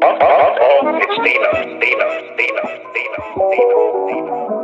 It's Dino.